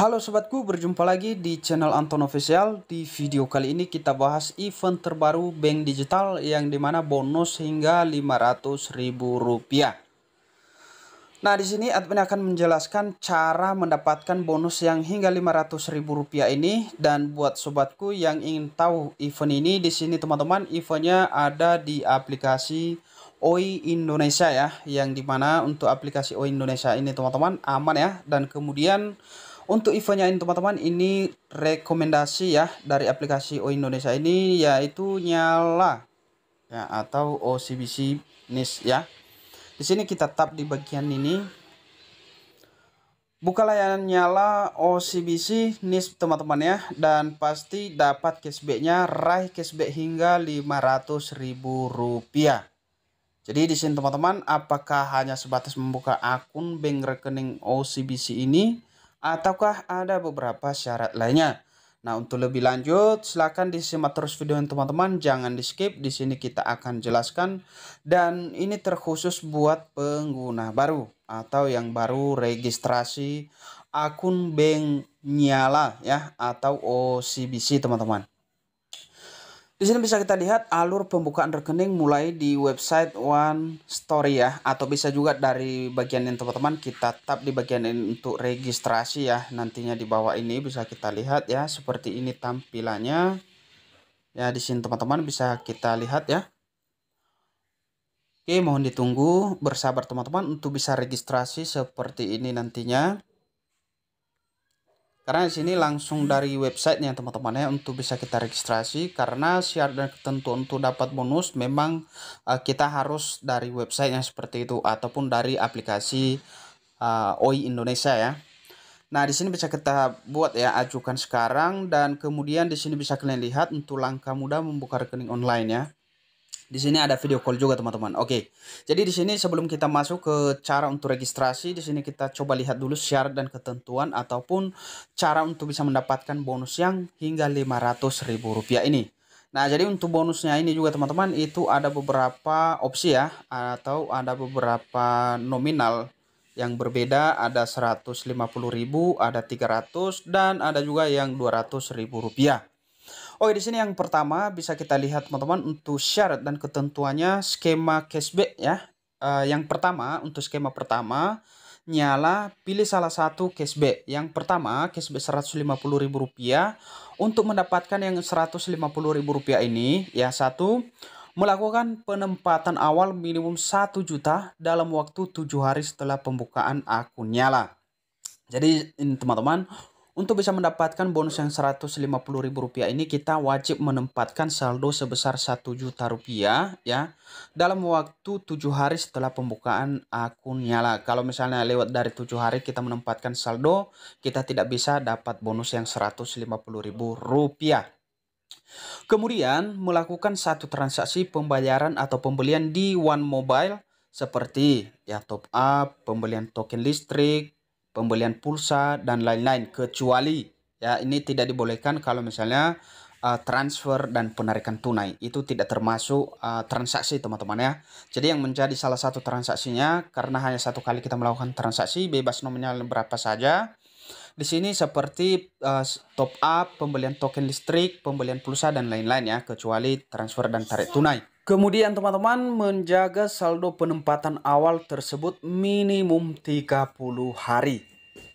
Halo sobatku, berjumpa lagi di channel Anton Official. Di video kali ini kita bahas event terbaru bank digital yang dimana bonus hingga Rp500.000. Nah, di sini admin akan menjelaskan cara mendapatkan bonus yang hingga Rp500.000 ini. Dan buat sobatku yang ingin tahu event ini, di sini teman-teman eventnya ada di aplikasi Oi Indonesia ya, yang dimana untuk aplikasi Oi Indonesia ini teman-teman aman ya. Dan kemudian untuk eventnya ini teman-teman, ini rekomendasi ya dari aplikasi Oi Indonesia ini, yaitu Nyala ya, atau OCBC NISP ya. Di sini kita tap di bagian ini, buka layanan Nyala OCBC NISP teman-teman ya, dan pasti dapat cashbacknya, raih cashback hingga Rp500.000. Jadi di sini teman-teman, apakah hanya sebatas membuka akun bank rekening OCBC ini, ataukah ada beberapa syarat lainnya? Nah, untuk lebih lanjut silahkan disimak terus video ini teman-teman, jangan di skip. Di sini kita akan jelaskan, dan ini terkhusus buat pengguna baru atau yang baru registrasi akun bank Nyala ya, atau OCBC teman-teman. Di sini bisa kita lihat alur pembukaan rekening mulai di website One Story ya, atau bisa juga dari bagian ini teman-teman, kita tap di bagian ini untuk registrasi ya. Nantinya di bawah ini bisa kita lihat ya, seperti ini tampilannya ya. Di sini teman-teman bisa kita lihat ya. Oke, mohon ditunggu, bersabar teman-teman untuk bisa registrasi seperti ini nantinya. Karena di sini langsung dari websitenya teman-teman ya, untuk bisa kita registrasi. Karena syarat dan ketentuan untuk dapat bonus memang kita harus dari websitenya seperti itu, ataupun dari aplikasi Oi Indonesia ya. Nah, di sini bisa kita buat ya, ajukan sekarang, dan kemudian di sini bisa kalian lihat untuk langkah mudah membuka rekening online ya. Di sini ada video call juga teman-teman. Oke, jadi di sini sebelum kita masuk ke cara untuk registrasi, di sini kita coba lihat dulu syarat dan ketentuan ataupun cara untuk bisa mendapatkan bonus yang hingga Rp500.000 ini. Nah, jadi untuk bonusnya ini juga teman-teman, itu ada beberapa opsi ya, atau ada beberapa nominal yang berbeda. Ada 150.000, ada 300, dan ada juga yang Rp200.000. Oke, di sini yang pertama bisa kita lihat teman-teman untuk syarat dan ketentuannya, skema cashback ya. Yang pertama, untuk skema pertama Nyala, pilih salah satu cashback. Yang pertama cashback Rp150.000. untuk mendapatkan yang Rp150.000 ini ya, satu, melakukan penempatan awal minimum 1 juta dalam waktu 7 hari setelah pembukaan akun Nyala. Jadi ini teman-teman, untuk bisa mendapatkan bonus yang Rp150.000 ini, kita wajib menempatkan saldo sebesar Rp1 juta ya, dalam waktu 7 hari setelah pembukaan akun Nyala. Kalau misalnya lewat dari 7 hari kita menempatkan saldo, kita tidak bisa dapat bonus yang Rp150.000. Kemudian melakukan satu transaksi pembayaran atau pembelian di One Mobile, seperti ya top up, pembelian token listrik, pembelian pulsa, dan lain-lain, kecuali ya ini tidak dibolehkan kalau misalnya transfer dan penarikan tunai, itu tidak termasuk transaksi teman-teman ya. Jadi yang menjadi salah satu transaksinya, karena hanya satu kali kita melakukan transaksi, bebas nominal berapa saja. Di sini seperti top up, pembelian token listrik, pembelian pulsa, dan lain-lain ya, kecuali transfer dan tarik tunai. Kemudian teman-teman, menjaga saldo penempatan awal tersebut minimum 30 hari.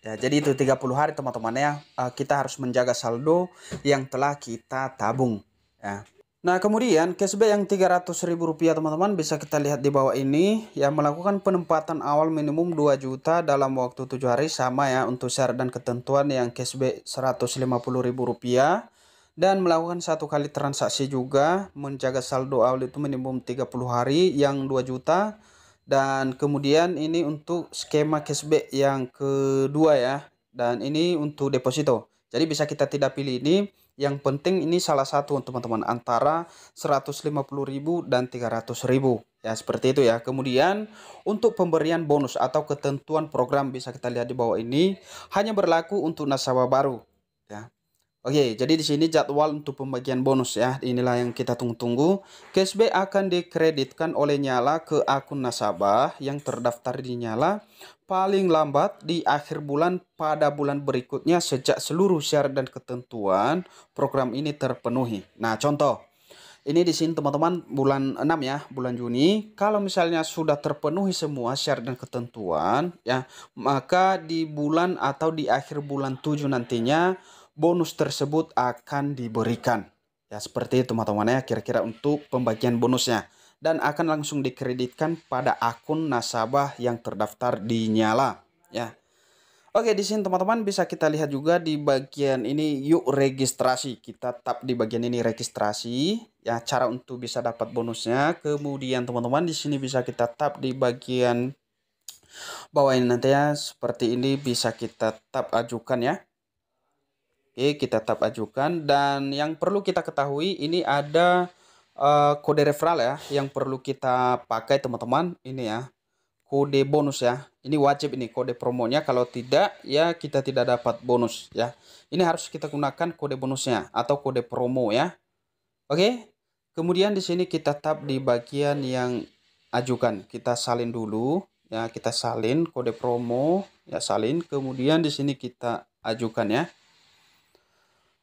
Ya, jadi itu 30 hari teman-teman ya, kita harus menjaga saldo yang telah kita tabung. Ya. Nah, kemudian cashback yang Rp300.000 teman-teman bisa kita lihat di bawah ini. Ya, melakukan penempatan awal minimum 2 juta dalam waktu 7 hari, sama ya untuk syarat dan ketentuan yang cashback Rp150.000. Dan melakukan satu kali transaksi juga, menjaga saldo awal itu minimum 30 hari yang 2 juta. Dan kemudian ini untuk skema cashback yang kedua ya, dan ini untuk deposito. Jadi bisa kita tidak pilih ini, yang penting ini salah satu teman-teman, antara 150.000 dan 300.000. Ya, seperti itu ya. Kemudian untuk pemberian bonus atau ketentuan program bisa kita lihat di bawah ini, hanya berlaku untuk nasabah baru ya. Oke, jadi di sini jadwal untuk pembagian bonus ya. Inilah yang kita tunggu-tunggu. Cashback akan dikreditkan oleh Nyala ke akun nasabah yang terdaftar di Nyala paling lambat di akhir bulan pada bulan berikutnya sejak seluruh syarat dan ketentuan program ini terpenuhi. Nah, contoh. Ini di sini teman-teman bulan 6 ya, bulan Juni. Kalau misalnya sudah terpenuhi semua syarat dan ketentuan ya, maka di bulan atau di akhir bulan 7 nantinya bonus tersebut akan diberikan ya, seperti itu teman-teman ya, kira-kira untuk pembagian bonusnya, dan akan langsung dikreditkan pada akun nasabah yang terdaftar di Nyala ya. Oke, di sini teman-teman bisa kita lihat juga di bagian ini, yuk registrasi. Kita tap di bagian ini registrasi ya, cara untuk bisa dapat bonusnya. Kemudian teman-teman di sini bisa kita tap di bagian bawah ini nanti ya, seperti ini bisa kita tap ajukan ya. Oke, kita tap ajukan, dan yang perlu kita ketahui ini ada kode referral ya yang perlu kita pakai teman-teman, ini ya kode bonus ya, ini wajib ini kode promonya, kalau tidak ya kita tidak dapat bonus ya. Ini harus kita gunakan kode bonusnya atau kode promo ya. Oke, kemudian di sini kita tap di bagian yang ajukan, kita salin dulu ya, kita salin kode promo ya, salin, kemudian di sini kita ajukan ya.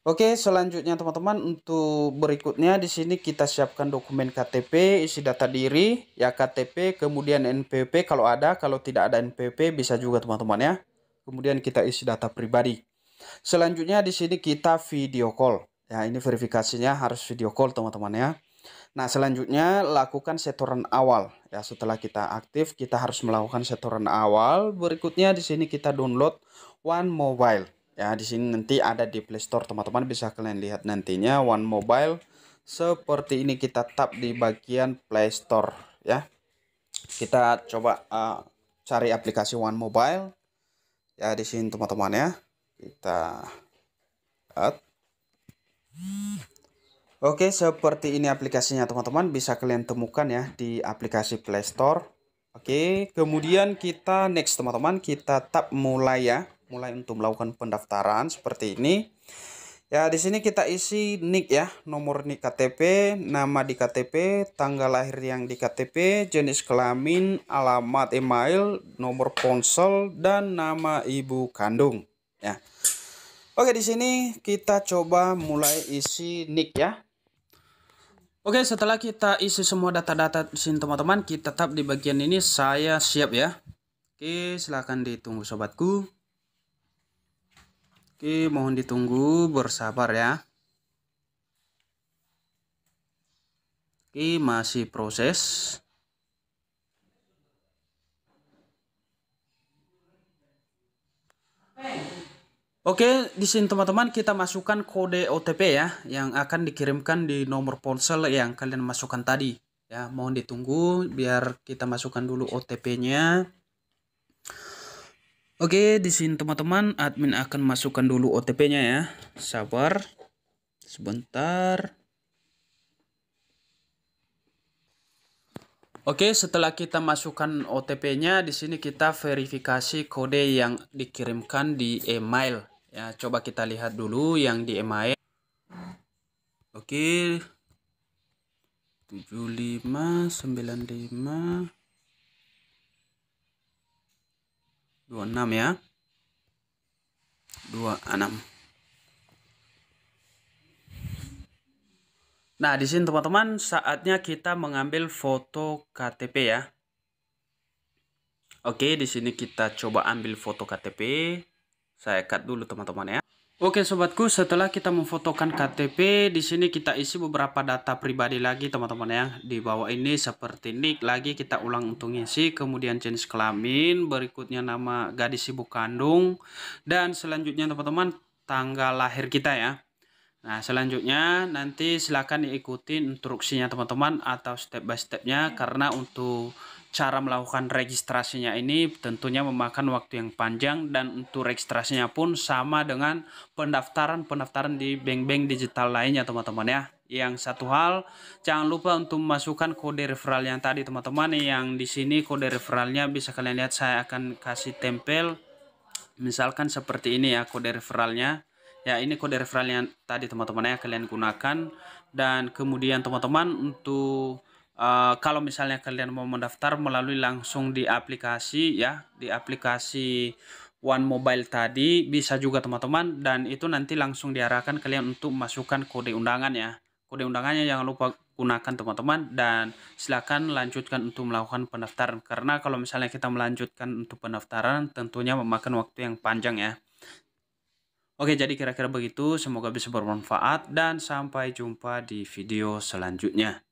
Oke, selanjutnya teman-teman untuk berikutnya di sini kita siapkan dokumen KTP, isi data diri ya, KTP, kemudian NPWP kalau ada, kalau tidak ada NPWP bisa juga teman-teman ya. Kemudian kita isi data pribadi. Selanjutnya di sini kita video call ya, ini verifikasinya harus video call teman-teman ya. Nah, selanjutnya lakukan setoran awal ya, setelah kita aktif kita harus melakukan setoran awal. Berikutnya di sini kita download One Mobile. Ya, di sini nanti ada di Play Store teman-teman, bisa kalian lihat nantinya One Mobile seperti ini. Kita tap di bagian Play Store ya. Kita coba cari aplikasi One Mobile. Ya, di sini teman-teman ya. Kita lihat. Oke, seperti ini aplikasinya teman-teman, bisa kalian temukan ya di aplikasi Play Store. Oke, kemudian kita next teman-teman, kita tap mulai ya. Mulai untuk melakukan pendaftaran seperti ini ya. Di sini kita isi nik ya, nomor nik KTP, nama di KTP, tanggal lahir yang di KTP, jenis kelamin, alamat email, nomor ponsel, dan nama ibu kandung ya. Oke, di sini kita coba mulai isi nik ya. Oke, setelah kita isi semua data-data di sini teman-teman, kita tap di bagian ini saya siap ya. Oke, silahkan ditunggu sobatku. Oke, mohon ditunggu, bersabar ya. Oke, masih proses. Oke, di sini teman-teman kita masukkan kode OTP ya, yang akan dikirimkan di nomor ponsel yang kalian masukkan tadi ya. Mohon ditunggu biar kita masukkan dulu OTP-nya. Oke, di sini teman-teman admin akan masukkan dulu OTP-nya ya. Sabar sebentar. Oke, setelah kita masukkan OTP-nya, di sini kita verifikasi kode yang dikirimkan di email ya. Coba kita lihat dulu yang di email. Oke. 7595 26 ya, 26. Nah, di sini teman-teman saatnya kita mengambil foto KTP ya. Oke, di sini kita coba ambil foto KTP. Saya cut dulu teman-teman ya. Oke sobatku, setelah kita memfotokan KTP, di sini kita isi beberapa data pribadi lagi teman-teman ya. Di bawah ini seperti nik lagi, kita ulang untuk ngisi, kemudian jenis kelamin, berikutnya nama gadis ibu kandung, dan selanjutnya teman-teman tanggal lahir kita ya. Nah, selanjutnya nanti silahkan diikuti instruksinya teman-teman atau step by stepnya, karena untuk cara melakukan registrasinya ini tentunya memakan waktu yang panjang, dan untuk registrasinya pun sama dengan pendaftaran-pendaftaran di bank-bank digital lainnya teman-teman ya. Yang satu hal, jangan lupa untuk masukkan kode referral yang tadi teman-teman, yang di sini kode referralnya bisa kalian lihat saya akan kasih tempel misalkan seperti ini ya, kode referralnya Ya, ini kode referral yang tadi teman-teman ya kalian gunakan. Dan kemudian teman-teman untuk kalau misalnya kalian mau mendaftar melalui langsung di aplikasi ya, di aplikasi One Mobile tadi bisa juga teman-teman, dan itu nanti langsung diarahkan kalian untuk masukkan kode undangan ya. Kode undangannya jangan lupa gunakan teman-teman, dan silakan lanjutkan untuk melakukan pendaftaran, karena kalau misalnya kita melanjutkan untuk pendaftaran tentunya memakan waktu yang panjang ya. Oke, jadi kira-kira begitu, semoga bisa bermanfaat dan sampai jumpa di video selanjutnya.